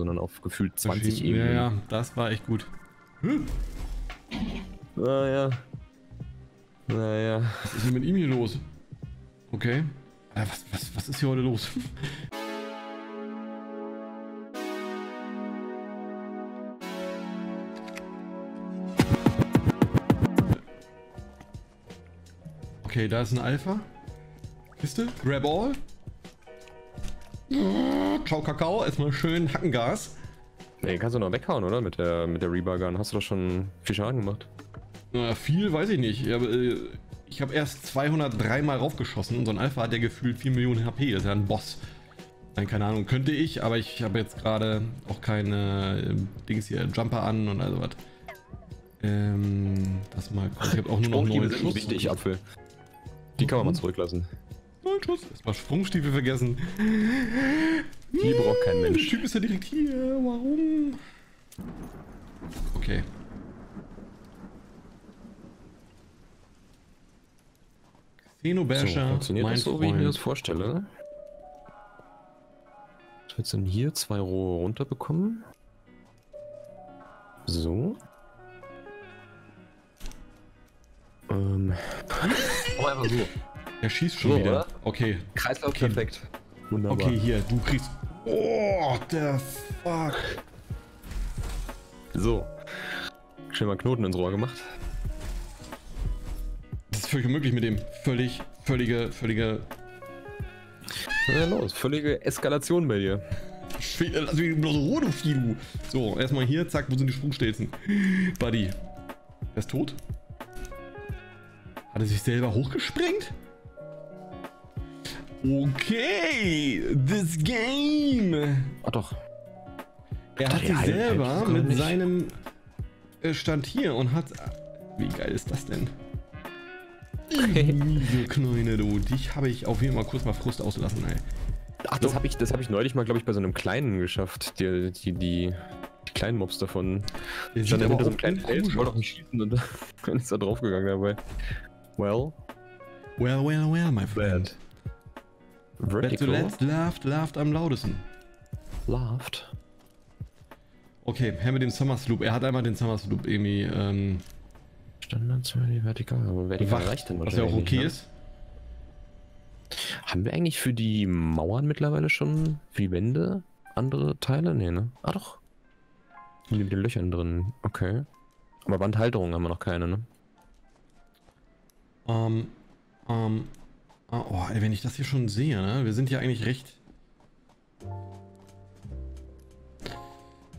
sondern auf gefühlt 20 Ebenen. Ja, das war echt gut. Hm. Naja. Naja. Was ist denn mit ihm hier los? Okay. Was ist hier heute los? Okay, da ist ein Alpha. Kiste. Grab all. Ciao Kakao. Erstmal schön Hackengas. Nee, kannst du noch weghauen, oder? Mit der Rebar-Gun. Hast du doch schon viel Schaden gemacht. Na, viel weiß ich nicht. Ich habe erst 203 Mal raufgeschossen und so ein Alpha hat ja gefühlt 4 Millionen HP. Das ist ja ein Boss. Nein, keine Ahnung. Könnte ich, aber ich habe jetzt gerade auch keine Dings hier, Jumper an und all sowas. Das mal. Ich habe auch nur noch 9 Schuss. Wichtig, Apfel. Die kann man mal zurücklassen. 9 Schuss. Erstmal Sprungstiefel vergessen. Die braucht kein Mensch. Der Typ ist ja direkt hier. Warum? Okay. Xenobasher, so, funktioniert mein das so, Freund. Wie ich mir das vorstelle? Ich will jetzt dann hier 2 Rohre runterbekommen. So. Oh, einfach so. Er schießt schon so, wieder. Oder? Okay. Kreislauf okay. Perfekt. Wunderbar. Okay, hier, du kriegst... Oh, der Fuck. So. Schön mal Knoten ins Rohr gemacht. Völlig unmöglich mit dem. Völlige. Was ist denn los? Völlige Eskalation bei dir. Lass mich bloß Ruhe, du Fidu. So, erstmal hier, zack, wo sind die Sprungstelzen? Buddy. Er ist tot? Hat er sich selber hochgesprengt? Okay, this game. Ach doch. Er hat sich selber mit seinem Stand hier und hat... Wie geil ist das denn? Miese Kleine, du. Dich habe ich auf jeden Fall kurz mal Frust auslassen, ey. Ach, das hab ich neulich mal, glaube ich, bei so einem Kleinen geschafft. Die kleinen Mobs davon. Die sind hinter so einem kleinen Fels, wollte auch nicht schießen und dann ist da draufgegangen dabei. Well, my friend. Wer zuletzt laughed am lautesten. Laughed? Okay, her mit dem Summersloop. Er hat einmal den Summersloop irgendwie, Standards für die Vertikal, aber Vertikal reicht denn was ja auch okay ist. Haben wir eigentlich für die Mauern mittlerweile schon, für die Wände, andere Teile? Nee, ne? Ah doch. Mit den Löchern drin, okay. Aber Wandhalterungen haben wir noch keine, ne? Oh, ey, wenn ich das hier schon sehe, ne? Wir sind hier eigentlich recht...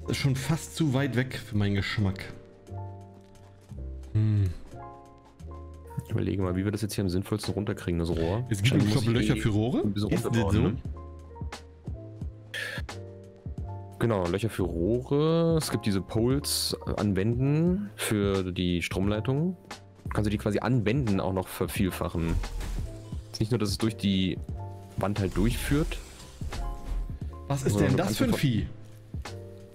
Das ist schon fast zu weit weg für meinen Geschmack. Hm. Ich überlege mal, wie wir das jetzt hier am sinnvollsten runterkriegen, das Rohr. Es gibt ich Löcher für Rohre? Ein bisschen runterbauen, ne? Genau, Löcher für Rohre. Es gibt diese Poles an Wänden für die Stromleitung. Kannst du die quasi an Wänden auch noch vervielfachen. Ist nicht nur, dass es durch die Wand halt durchführt. Was ist denn das für ein Vieh?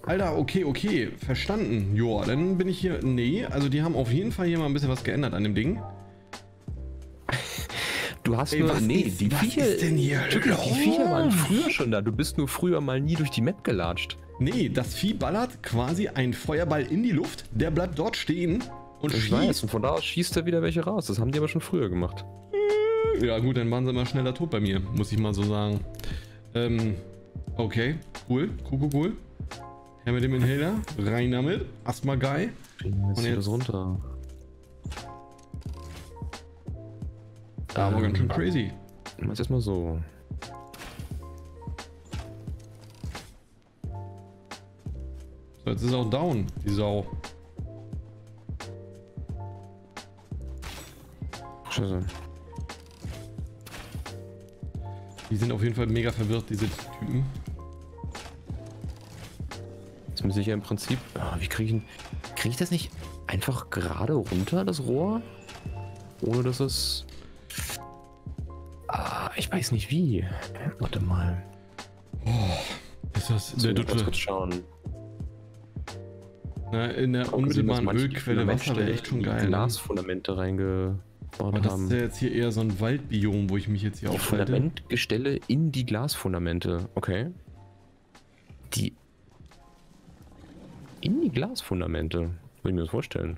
Alter, okay, verstanden. Joa, dann bin ich hier... Nee, also die haben auf jeden Fall hier mal ein bisschen was geändert an dem Ding. Du hast nur... Nee, die Viecher waren früher schon da. Du bist nur früher mal nie durch die Map gelatscht. Nee, das Vieh ballert quasi einen Feuerball in die Luft, der bleibt dort stehen und schießt. Ich weiß, und von da aus schießt er wieder welche raus. Das haben die aber schon früher gemacht. Ja gut, dann waren sie immer schneller tot bei mir, muss ich mal so sagen. Okay, cool. Ja, mit dem Inhaler, rein damit, Asthma Guy. Und jetzt runter. Da war ganz schön crazy. Mach's erstmal so. So, jetzt ist auch down, die Sau. Scheiße. Die sind auf jeden Fall mega verwirrt, diese Typen. Jetzt muss ich ja im Prinzip... Oh, wie krieg ich das nicht einfach gerade runter, das Rohr? Ohne dass es... Ah, ich weiß nicht wie. Warte mal. Oh, ist das... So, der kurz schauen. Na, in der unmittelbaren Ölquelle Wasser wäre echt schon geil. Glasfundamente reingebaut haben. Das ist ja jetzt hier eher so ein Waldbiom, wo ich mich jetzt hier aufhalte. Fundamentgestelle in die Glasfundamente. Okay. Die... die Glasfundamente. Würde ich mir das vorstellen.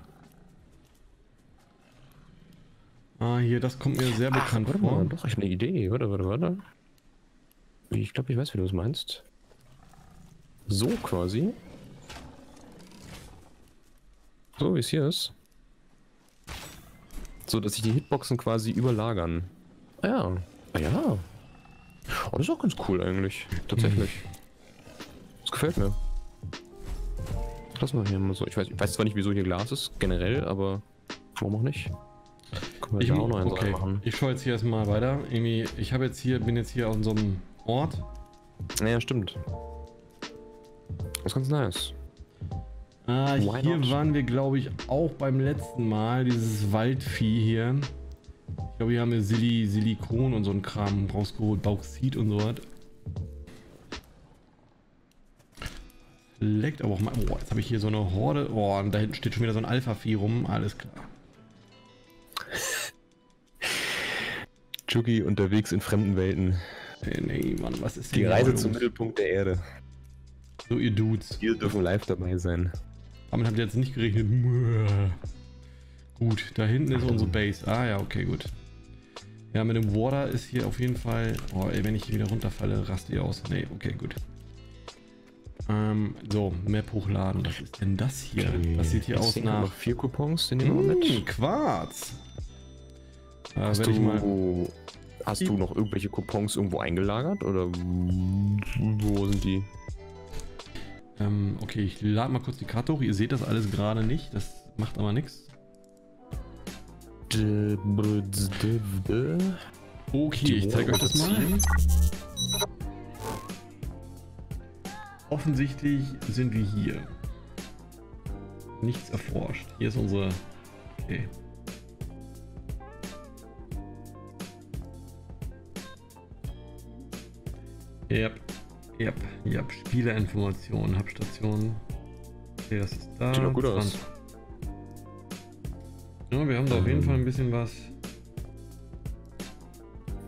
Ah, hier, das kommt mir sehr bekannt vor. Mal, doch, ich habe eine Idee. Warte. Ich glaube, ich weiß, wie du es meinst. So quasi. So, wie es hier ist. So, dass sich die Hitboxen quasi überlagern. Ja. Ja. Oh, das ist auch ganz cool eigentlich. Tatsächlich. Das gefällt mir. Lassen wir hier mal so. Ich weiß zwar nicht, wieso hier Glas ist, generell, aber warum auch nicht? Können wir da auch noch eins reinmachen. Ich schaue jetzt hier erstmal weiter. Irgendwie, ich habe jetzt hier, bin jetzt hier an so einem Ort. Naja, stimmt. Das ist ganz nice. Ah, hier waren wir, glaube ich, auch beim letzten Mal. Dieses Waldvieh hier. Ich glaube, hier haben wir Silikon und so ein Kram rausgeholt. Bauxit und so was. Leckt aber auch mal. Boah, jetzt habe ich hier so eine Horde. Boah, und da hinten steht schon wieder so ein Alpha-Vieh rum. Alles klar. Tschuki unterwegs in fremden Welten. Nee, Mann, was ist die Reise zum Mittelpunkt der Erde. So, ihr Dudes. Wir dürfen live dabei sein. Damit habt ihr jetzt nicht gerechnet. Gut, da hinten ist unsere Base. Ah ja, okay, gut. Ja, mit dem Water ist hier auf jeden Fall... Oh, ey, wenn ich hier wieder runterfalle, raste ich aus. Nee, okay, gut. So, Map hochladen. Was ist denn das hier? Okay. Das sieht hier aus nach... Noch 4 Coupons, den nehmen wir mit. Quarz! Hast du noch irgendwelche Coupons irgendwo eingelagert? Oder wo sind die? Okay, ich lade mal kurz die Karte hoch. Ihr seht das alles gerade nicht. Das macht aber nichts. Okay, ich zeige euch das mal. Offensichtlich sind wir hier. Nichts erforscht. Hier ist unsere... Okay. Yep. Spielerinformationen, Hubstationen. Okay, das ist da. Sieht doch gut aus. Ja, wir haben da auf jeden Fall ein bisschen was.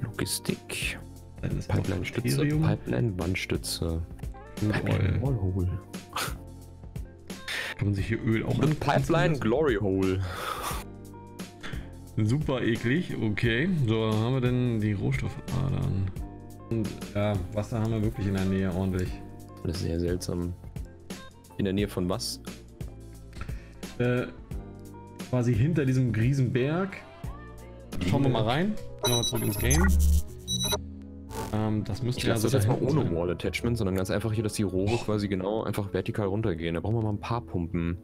Logistik. Pipeline-Stütze, Pipeline-Wandstütze. Pipeline-Wallhole. Kann man sich hier Öl auch anpassen? Pipeline-Glory-Hole. Super eklig, okay. So, haben wir denn die Rohstoffadern? Und ja, Wasser haben wir wirklich in der Nähe ordentlich. Das ist sehr seltsam. In der Nähe von was? Quasi hinter diesem Riesenberg. Schauen wir mal rein. Gehen wir mal zurück ins Game. Das müsste ja so sein. Ich lasse das jetzt mal ohne Wall-Attachment, sondern ganz einfach hier, dass die Rohre quasi genau einfach vertikal runtergehen. Da brauchen wir mal ein paar Pumpen.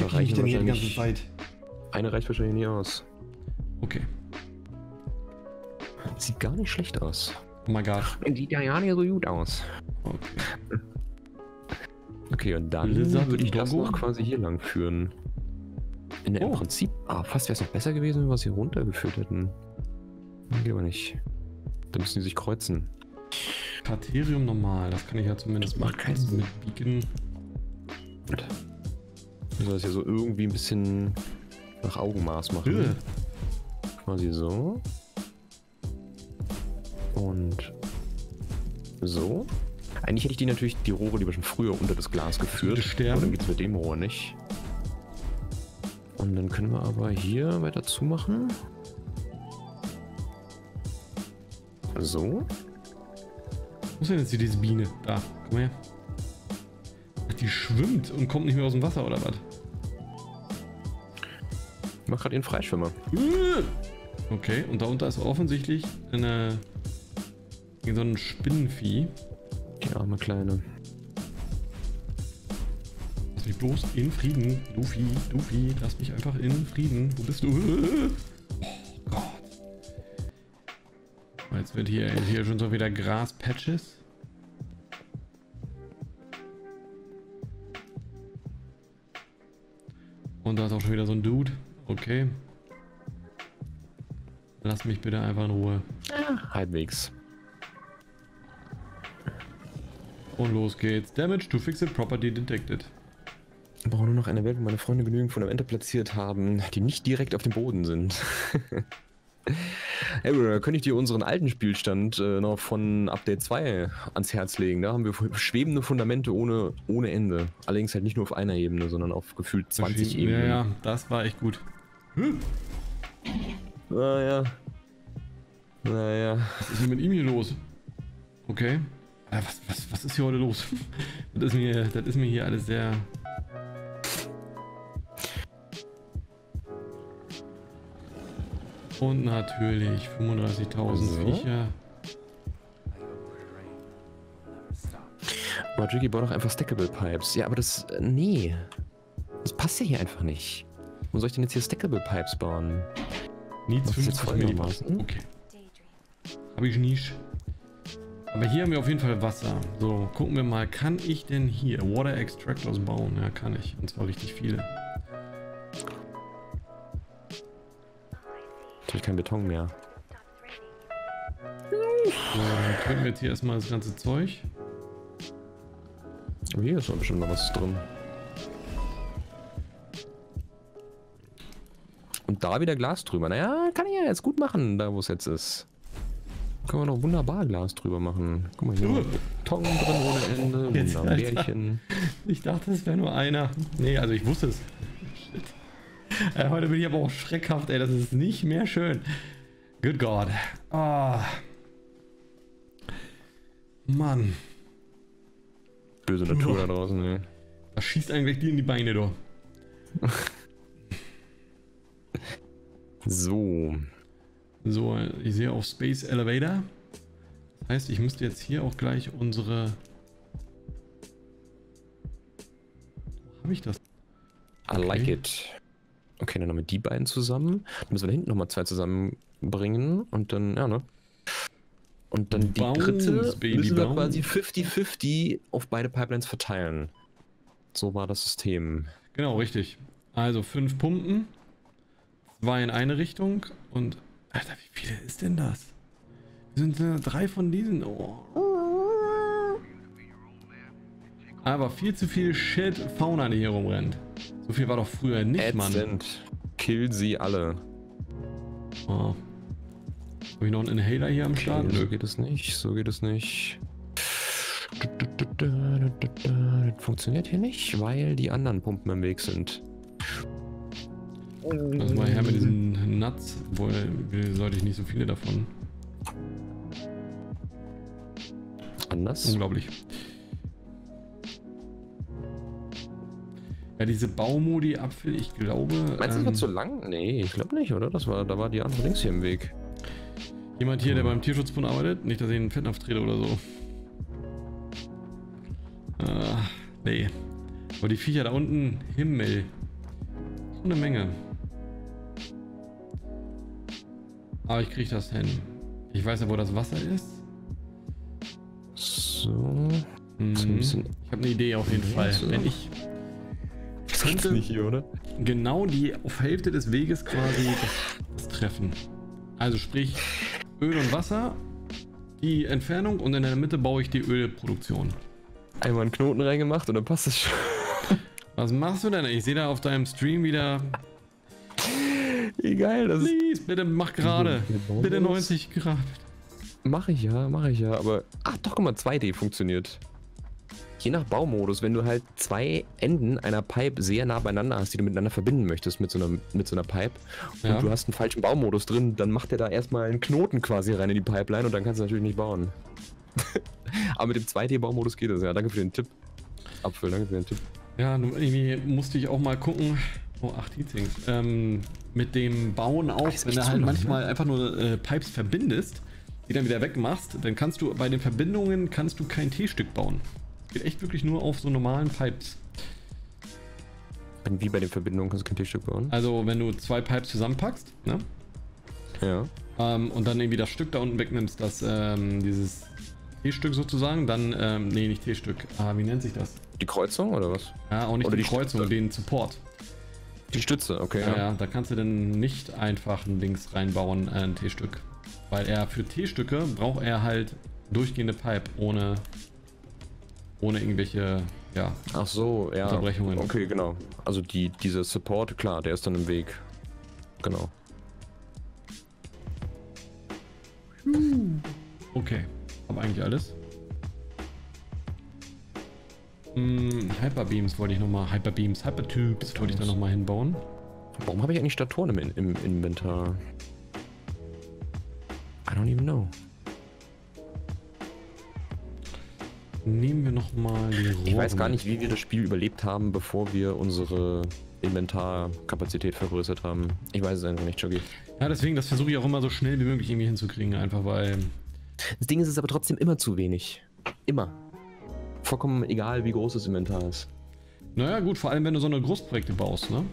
Da reicht denn hier die ganze Zeit? Eine reicht wahrscheinlich nie aus. Okay. Sieht gar nicht schlecht aus. Oh mein Gott. Sieht ja nicht so gut aus. Okay, und dann würde ich das noch quasi hier lang führen. Im Prinzip, fast wäre es noch besser gewesen, wenn wir es hier runtergeführt hätten. Geht aber nicht. Da müssen die sich kreuzen. Katerium normal, das kann ich ja zumindest machen. Mit Beacon. Müssen wir das hier so irgendwie ein bisschen nach Augenmaß machen. Quasi so. Und so. Eigentlich hätte ich die natürlich, die Rohre lieber schon früher unter das Glas geführt. Aber dann geht es mit dem Rohr nicht. Und dann können wir aber hier weiter zumachen. So. Wo ist denn jetzt diese Biene? Da, komm her. Ach, die schwimmt und kommt nicht mehr aus dem Wasser, oder was? Ich mach grad ihren Freischwimmer. Okay, und darunter ist offensichtlich eine... so ein Spinnenvieh. Die arme Kleine. Lass mich bloß in Frieden. Luffy, lass mich einfach in Frieden. Wo bist du? Oh Gott. Jetzt wird hier schon so wieder Graspatches. Und da ist auch schon wieder so ein Dude. Okay. Lass mich bitte einfach in Ruhe. Ja, halbwegs. Und los geht's. Damage to fixed property detected. Ich brauche nur noch eine Welt, wo meine Freunde genügend von am Ende platziert haben, die nicht direkt auf dem Boden sind. Hey, da könnte ich dir unseren alten Spielstand noch von Update 2 ans Herz legen. Da haben wir schwebende Fundamente ohne Ende. Allerdings halt nicht nur auf einer Ebene, sondern auf gefühlt 20 Ebenen. Ja, das war echt gut. Hm? Naja. Was ist denn mit ihm hier los? Okay. Was ist hier heute los? Das ist mir hier alles sehr... Und natürlich 35.000 also. Viecher. Aber Jiggy baut doch einfach Stackable Pipes. Ja, aber das... Nee. Das passt ja hier einfach nicht. Wo soll ich denn jetzt hier Stackable Pipes bauen? Needs 50 mm. Okay. Habe ich nicht. Aber hier haben wir auf jeden Fall Wasser. So, gucken wir mal. Kann ich denn hier Water Extractors bauen? Ja, kann ich. Und zwar richtig viele. Natürlich kein Beton mehr. So, dann können wir jetzt hier erstmal das ganze Zeug. Oh, hier ist doch bestimmt noch was drin. Und da wieder Glas drüber. Naja, kann ich ja jetzt gut machen, da wo es jetzt ist. Können wir noch wunderbar Glas drüber machen. Guck mal hier. Beton drin ohne Ende. Wunderbar. Bärchen. Ich dachte, es wäre nur einer. Nee, also ich wusste es. Shit. Heute bin ich aber auch schreckhaft, ey. Das ist nicht mehr schön. Good God. Oh. Mann. Böse Natur da draußen, ey. Das schießt eigentlich die in die Beine, doch. So. So, ich sehe auf Space Elevator. Das heißt, ich müsste jetzt hier auch gleich unsere... Wo habe ich das? Okay. I like it. Okay, dann haben wir die beiden zusammen. Dann müssen wir da hinten nochmal zwei zusammenbringen. Und dann, ja, ne? Und dann die dritte müssen wir quasi 50-50 auf beide Pipelines verteilen. So war das System. Genau, richtig. Also 5 Pumpen. 2 in eine Richtung und... Alter, wie viele ist denn das? Wir sind 3 von diesen. Oh. Aber viel zu viel Shit Fauna, die hier rumrennt. So viel war doch früher nicht, Mann. Kill sie alle. Oh. Hab ich noch einen Inhaler hier am Start? Okay, so geht es nicht, so geht es nicht. Das funktioniert hier nicht, weil die anderen Pumpen im Weg sind. Also mal her mit diesen Nuts, obwohl sollte ich nicht so viele davon. Anders? Unglaublich. Ja, diese Baumodi-Apfel, ich glaube... Meinst du, das war zu lang? Nee, ich glaube nicht, oder? Da war die andere links hier im Weg. Jemand hier, der beim Tierschutzbund arbeitet? Nicht, dass ich in den Fettnapf trete oder so. Nee. Aber die Viecher da unten, Himmel. Eine Menge. Aber ich krieg das hin. Ich weiß ja, wo das Wasser ist. So. Mhm. Ich habe eine Idee auf jeden Fall. So. Wenn ich könnte nicht hier, oder? Genau die auf Hälfte des Weges quasi das treffen. Also sprich Öl und Wasser, die Entfernung und in der Mitte baue ich die Ölproduktion. Einmal einen Knoten reingemacht und dann passt es schon. Was machst du denn? Ich sehe da auf deinem Stream wieder... Egal, das Please, bitte mach gerade. Bitte 90 Grad. Mach ich ja, aber... Ach doch, guck mal, 2D funktioniert. Je nach Baumodus, wenn du halt 2 Enden einer Pipe sehr nah beieinander hast, die du miteinander verbinden möchtest mit so einer Pipe, und ja, du hast einen falschen Baumodus drin, dann macht der da erstmal einen Knoten quasi rein in die Pipeline und dann kannst du natürlich nicht bauen. Aber mit dem 2D-Baumodus geht das, ja. Danke für den Tipp. Apfel, danke für den Tipp. Ja, irgendwie musste ich auch mal gucken. Oh, ach, die Dings. Mit dem Bauen auch, wenn du halt manchmal einfach nur Pipes verbindest, die dann wieder wegmachst, dann kannst du bei den Verbindungen kein T-Stück bauen. Geht echt wirklich nur auf so normalen Pipes. Wie bei den Verbindungen kannst du kein T-Stück bauen? Also, wenn du 2 Pipes zusammenpackst, ne? Ja. Und dann irgendwie das Stück da unten wegnimmst, das, dieses T-Stück sozusagen, dann, nee, nicht T-Stück. Ah, wie nennt sich das? Die Kreuzung oder was? Ja, auch nicht oder die Kreuzung, Stütze. Den Support. Die Stütze, okay. Ja, ja, da kannst du dann nicht einfach ein Dings reinbauen, ein T-Stück. Weil er für T-Stücke braucht er halt durchgehende Pipe ohne irgendwelche, ja, ach so, ja, Unterbrechungen. Okay, genau. Also dieser Support, klar, der ist dann im Weg. Genau. Okay, hab eigentlich alles. Hyperbeams wollte ich nochmal, Hypertubes wollte ich da nochmal hinbauen. Warum habe ich eigentlich Statoren im Inventar? I don't even know. Nehmen wir nochmal die Rohre. Ich weiß gar nicht, wie wir das Spiel überlebt haben, bevor wir unsere Inventarkapazität vergrößert haben. Ich weiß es einfach nicht, Tschuki. Ja, deswegen, das versuche ich auch immer so schnell wie möglich irgendwie hinzukriegen, einfach weil... Das Ding ist, es ist aber trotzdem immer zu wenig. Immer. Vollkommen egal, wie groß das Inventar ist. Naja gut, vor allem wenn du so eine Großprojekte baust, ne?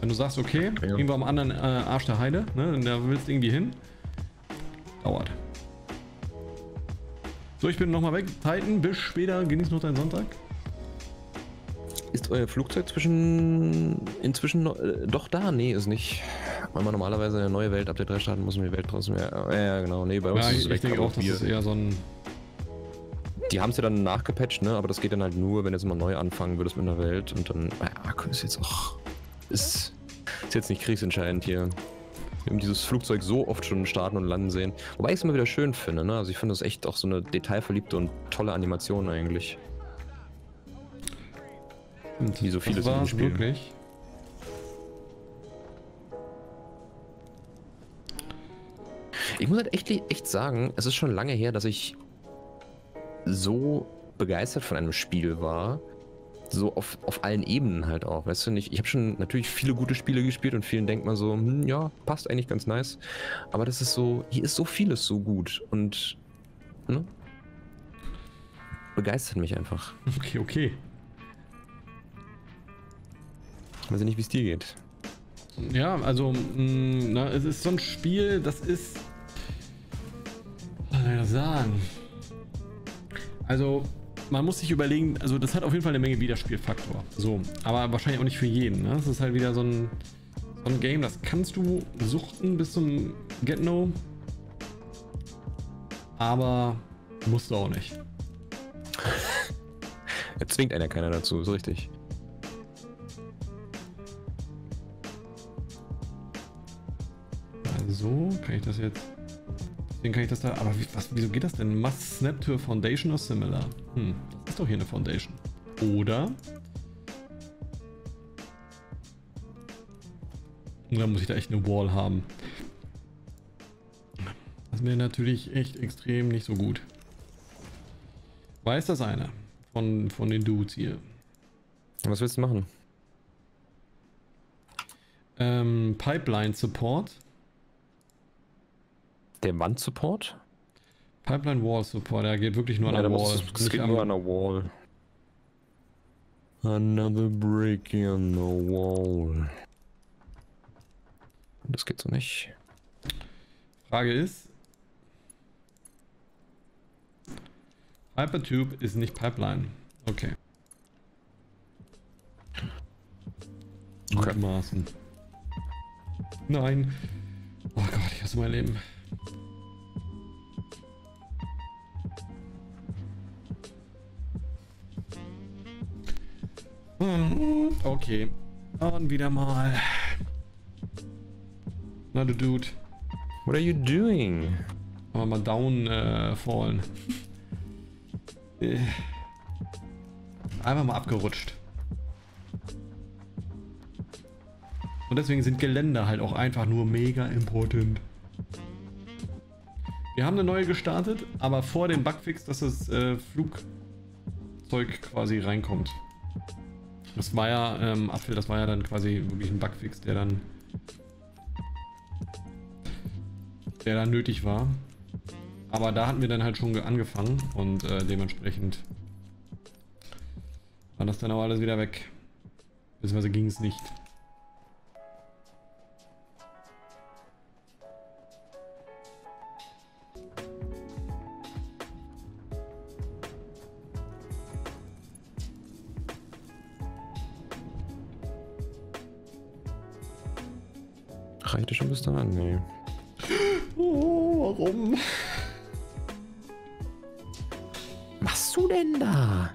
Wenn du sagst, okay, ja, irgendwo am anderen Arsch der Heide, ne? Da willst du irgendwie hin. Dauert. So, ich bin nochmal weg. Titan, bis später. Genieß noch deinen Sonntag. Ist euer Flugzeug inzwischen doch da? Nee, ist nicht. Weil man normalerweise eine neue Welt, Update 3 starten muss und die Welt draußen mehr. Ja, genau. Nee, bei uns ja, ist es weg. Ich denke auch, das ist eher so ein... Die haben es ja dann nachgepatcht, ne? Aber das geht dann halt nur, wenn du jetzt mal neu anfangen würdest mit einer Welt und dann... Ja, ist jetzt auch... Ist jetzt nicht kriegsentscheidend hier. Wir haben dieses Flugzeug so oft schon starten und landen sehen. Wobei ich es immer wieder schön finde, ne? Also ich finde das echt auch so eine detailverliebte und tolle Animation eigentlich. Und wie so vieles in dem Spiel. Wirklich? Ich muss halt echt sagen, es ist schon lange her, dass ich so begeistert von einem Spiel war. So auf allen Ebenen halt auch, weißt du nicht? Ich habe schon natürlich viele gute Spiele gespielt und vielen denkt man so, ja, passt eigentlich ganz nice. Aber das ist so, hier ist so vieles so gut und, ne? Begeistert mich einfach. Okay, okay. Ich weiß ja nicht, wie es dir geht. Ja, also, na, es ist so ein Spiel, das ist... Was soll ich das sagen? Also... Man muss sich überlegen, also das hat auf jeden Fall eine Menge Wiederspielfaktor. So, aber wahrscheinlich auch nicht für jeden. Ne? Das ist halt wieder so ein Game, das kannst du suchten bis zum Get-No. Aber musst du auch nicht. Er zwingt einer keiner dazu, so richtig. Also, kann ich das jetzt... Deswegen kann ich das da, aber wieso geht das denn? Must snap to a foundation or similar? Das ist doch hier eine Foundation. Oder? Da muss ich da echt eine Wall haben. Das wäre natürlich echt extrem nicht so gut. Weiß das einer von den Dudes hier? Was willst du machen? Pipeline Support. Der Wand-Support? Pipeline-Wall-Support, der geht wirklich nur an der Wall. Es geht nur an der Wall. Another brick in the wall. Das geht so nicht. Frage ist... Hypertube ist nicht Pipeline. Okay. Mutmaßen. Nein. Oh Gott, ich hasse mein Leben. Okay. Und wieder mal. Na du Dude. What are you doing? Aber mal down fallen. Einfach mal abgerutscht. Und deswegen sind Geländer halt auch einfach nur mega important. Wir haben eine neue gestartet, aber vor dem Bugfix, dass das Flugzeug quasi reinkommt. Das war ja, Apfel, das war ja dann quasi wirklich ein Bugfix, der dann nötig war. Aber da hatten wir dann halt schon angefangen und dementsprechend war das dann auch alles wieder weg. Beziehungsweise ging es nicht. Reicht schon bis dahin? Nee. Oh, warum? Was machst du denn da?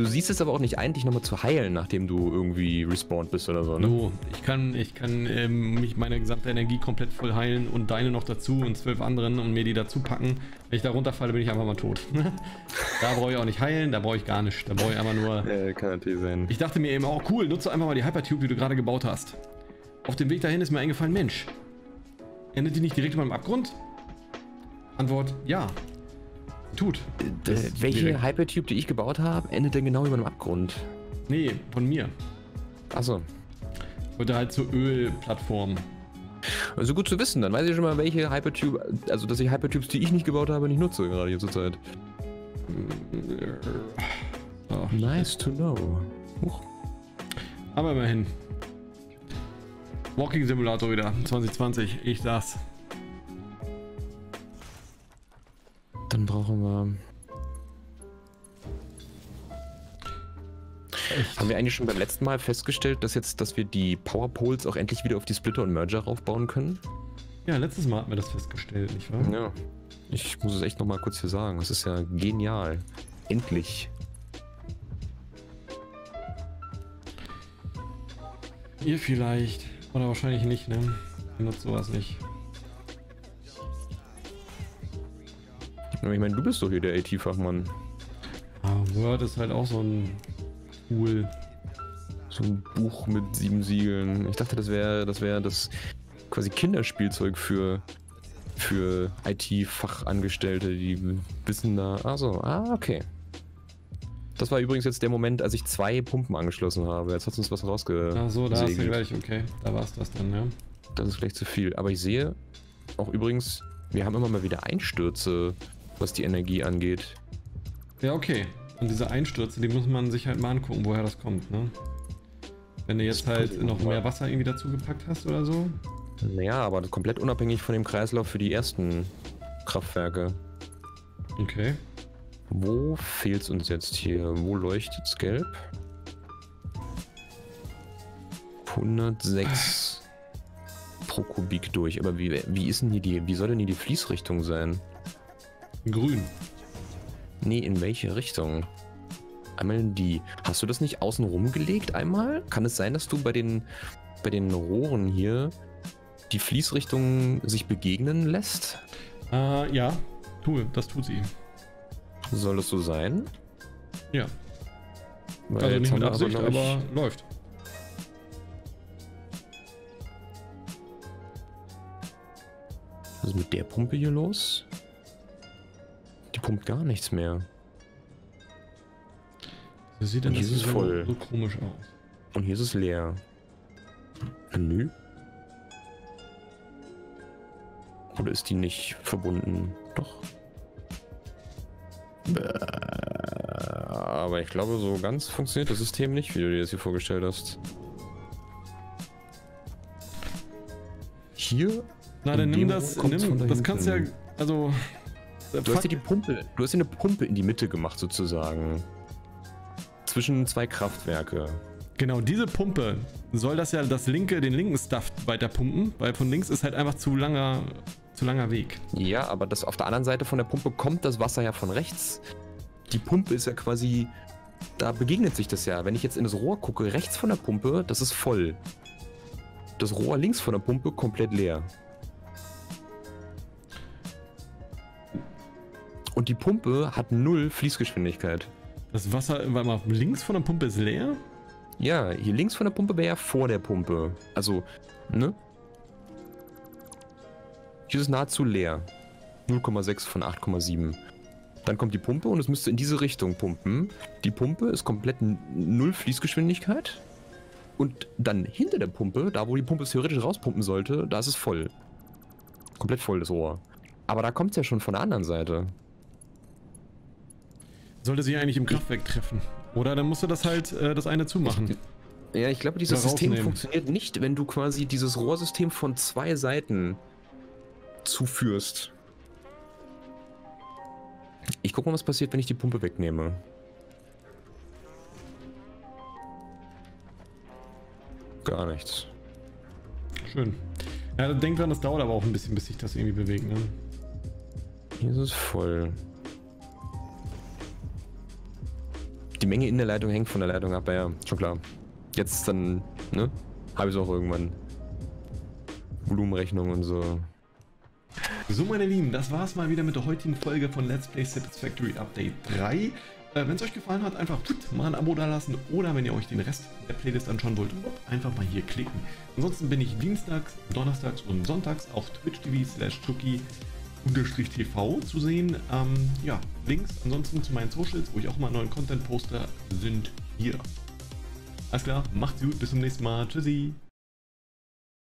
Du siehst es aber auch nicht ein, dich nochmal zu heilen, nachdem du irgendwie respawned bist oder so, ne? So, ich kann mich meine gesamte Energie komplett voll heilen und deine noch dazu und 12 anderen und mir die dazu packen. Wenn ich da runterfalle, bin ich einfach mal tot. Da brauche ich auch nicht heilen, da brauche ich gar nicht. Da brauche ich einfach nur... kann natürlich sein. Ich dachte mir eben auch, cool, nutze einfach mal die Hypertube, die du gerade gebaut hast. Auf dem Weg dahin ist mir eingefallen, Mensch, endet die nicht direkt in meinem Abgrund? Antwort, ja. Tut. Welche direkt. Hypertube, die ich gebaut habe, endet denn genau über einem Abgrund? Nee, von mir. Achso. Oder halt zur Ölplattform. Also gut zu wissen, dann weiß ich schon mal, welche Hypertube, also dass ich Hypertubes, die ich nicht gebaut habe, nicht nutze, gerade hier zur Zeit. Oh, nice to know. Huch. Aber immerhin. Walking Simulator wieder, 2020, ich sag's. Dann brauchen wir... Echt? Haben wir eigentlich schon beim letzten Mal festgestellt, dass wir die Powerpoles auch endlich wieder auf die Splitter und Merger raufbauen können? Ja, letztes Mal hatten wir das festgestellt, nicht wahr? Ja. Ich muss es echt nochmal kurz hier sagen, das ist ja genial. Endlich. Ihr vielleicht. Oder wahrscheinlich nicht, ne? Ihr nutzt sowas nicht. Ich meine, du bist doch hier der IT-Fachmann. Ah, Word ist halt auch so ein Tool. So ein Buch mit 7 Siegeln. Ich dachte, das wäre das quasi Kinderspielzeug für IT-Fachangestellte, die wissen da. Achso, okay. Das war übrigens jetzt der Moment, als ich 2 Pumpen angeschlossen habe. Jetzt hat uns was rausgesegelt. Achso, da hast du gleich, okay. Da war es das dann, ja. Das ist vielleicht zu viel. Aber ich sehe auch übrigens, wir haben immer mal wieder Einstürze, was die Energie angeht. Ja, okay. Und diese Einstürze, die muss man sich halt mal angucken, woher das kommt, ne? Wenn du jetzt halt noch mehr Wasser irgendwie dazu gepackt hast oder so. Naja, aber komplett unabhängig von dem Kreislauf für die ersten Kraftwerke. Okay. Wo fehlt's uns jetzt hier? Wo leuchtet's gelb? 106 pro Kubik durch. Aber wie ist denn hier wie soll denn hier die Fließrichtung sein? Grün. Nee, in welche Richtung? Einmal in die. Hast du das nicht außenrum gelegt einmal? Kann es sein, dass du bei den Rohren hier die Fließrichtung sich begegnen lässt? Ja. Das tut sie. Soll das so sein? Ja. Weil also nicht mit Absicht, aber läuft. Was ist mit der Pumpe hier los? Die pumpt gar nichts mehr. Das sieht dann so komisch aus. Und hier ist es leer. Nö. Oder ist die nicht verbunden? Doch. Aber ich glaube, so ganz funktioniert das System nicht, wie du dir das hier vorgestellt hast. Hier? Na, dann nimm das, das kannst du ja, also... Du hast hier eine Pumpe in die Mitte gemacht, sozusagen. Zwischen 2 Kraftwerke. Genau, diese Pumpe soll das ja den linken Stuff weiter pumpen, weil von links ist halt einfach zu langer Weg. Ja, aber das auf der anderen Seite von der Pumpe kommt das Wasser ja von rechts. Die Pumpe ist ja quasi, da begegnet sich das ja. Wenn ich jetzt in das Rohr gucke, rechts von der Pumpe, das ist voll. Das Rohr links von der Pumpe komplett leer. Und die Pumpe hat 0 Fließgeschwindigkeit. Das Wasser, warte mal, links von der Pumpe ist leer? Ja, hier links von der Pumpe wäre ja vor der Pumpe. Also, ne? Hier ist nahezu leer. 0,6 von 8,7. Dann kommt die Pumpe und es müsste in diese Richtung pumpen. Die Pumpe ist komplett 0 Fließgeschwindigkeit. Und dann hinter der Pumpe, da wo die Pumpe es theoretisch rauspumpen sollte, da ist es voll. Komplett voll, das Rohr. Aber da kommt es ja schon von der anderen Seite. Sollte sie eigentlich im Kraftwerk treffen. Oder dann musst du das halt, das eine zumachen. Ich glaube, dieses System funktioniert nicht, wenn du quasi dieses Rohrsystem von 2 Seiten zuführst. Ich guck mal, was passiert, wenn ich die Pumpe wegnehme. Gar nichts. Schön. Ja, denk dran, das dauert aber auch ein bisschen, bis sich das irgendwie bewegt, ne? Hier ist es voll. Die Menge in der Leitung hängt von der Leitung ab, ja, schon klar. Jetzt dann, ne, habe ich auch irgendwann Volumenrechnung und so. So, meine Lieben, das war's mal wieder mit der heutigen Folge von Let's Play Satisfactory Update 3. Wenn es euch gefallen hat, einfach mal ein Abo da lassen, oder wenn ihr euch den Rest der Playlist anschauen wollt, einfach mal hier klicken. Ansonsten bin ich dienstags, donnerstags und sonntags auf twitch.tv/tschuki_tv zu sehen. Ja, Links ansonsten zu meinen Socials, wo ich auch mal neuen Content poste, sind hier. Alles klar, macht's gut, bis zum nächsten Mal, tschüssi!